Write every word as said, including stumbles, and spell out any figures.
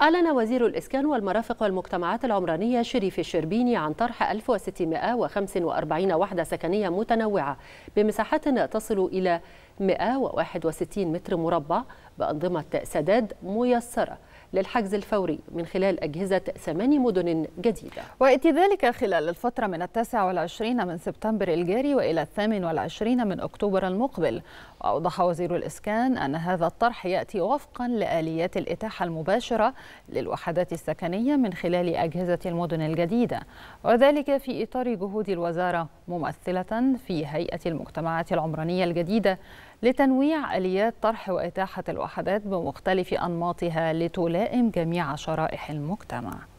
أعلن وزير الإسكان والمرافق والمجتمعات العمرانية شريف الشربيني عن طرح ألف وستمائة وخمسة وأربعين وحدة سكنية متنوعة بمساحات تصل إلى مائة وواحد وستين متر مربع بأنظمة سداد ميسرة للحجز الفوري من خلال أجهزة ثماني مدن جديدة، ويأتي ذلك خلال الفترة من التاسع والعشرين من سبتمبر الجاري وإلى الثامن والعشرين من أكتوبر المقبل. وأوضح وزير الإسكان أن هذا الطرح يأتي وفقا لآليات الإتاحة المباشرة للوحدات السكنية من خلال أجهزة المدن الجديدة، وذلك في إطار جهود الوزارة ممثلة في هيئة المجتمعات العمرانية الجديدة لتنويع آليات طرح وإتاحة الوحدات بمختلف أنماطها لتلائم جميع شرائح المجتمع.